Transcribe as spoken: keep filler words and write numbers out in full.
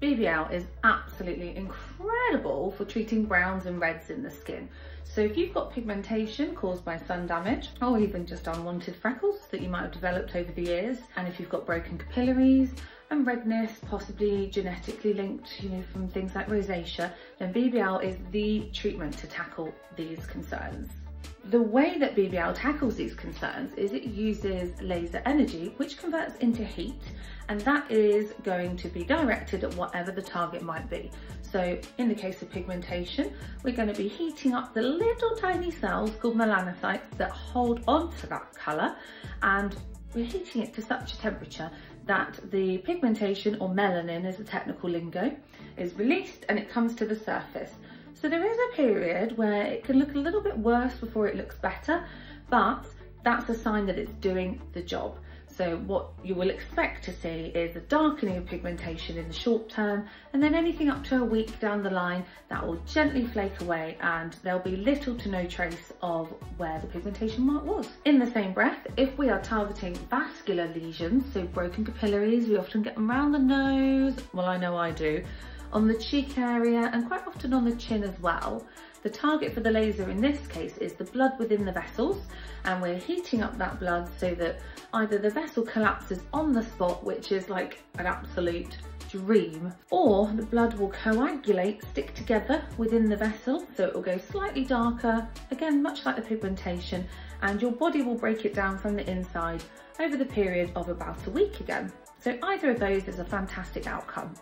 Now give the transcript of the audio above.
B B L is absolutely incredible for treating browns and reds in the skin. So if you've got pigmentation caused by sun damage, or even just unwanted freckles that you might have developed over the years, and if you've got broken capillaries and redness, possibly genetically linked, you know, from things like rosacea, then B B L is the treatment to tackle these concerns. The way that B B L tackles these concerns is it uses laser energy, which converts into heat, and that is going to be directed at whatever the target might be. So in the case of pigmentation, we're going to be heating up the little tiny cells called melanocytes that hold onto that colour, and we're heating it to such a temperature that the pigmentation, or melanin as the technical lingo, is released and it comes to the surface. So there is a period where it can look a little bit worse before it looks better, but that's a sign that it's doing the job. So what you will expect to see is a darkening of pigmentation in the short term, and then anything up to a week down the line, that will gently flake away and there'll be little to no trace of where the pigmentation mark was. In the same breath, if we are targeting vascular lesions, so broken capillaries, we often get them around the nose, well I know I do, on the cheek area, and quite often on the chin as well. The target for the laser in this case is the blood within the vessels, and we're heating up that blood so that either the vessel collapses on the spot, which is like an absolute dream, or the blood will coagulate, stick together within the vessel, so it will go slightly darker, again much like the pigmentation, and your body will break it down from the inside over the period of about a week again. So either of those is a fantastic outcome.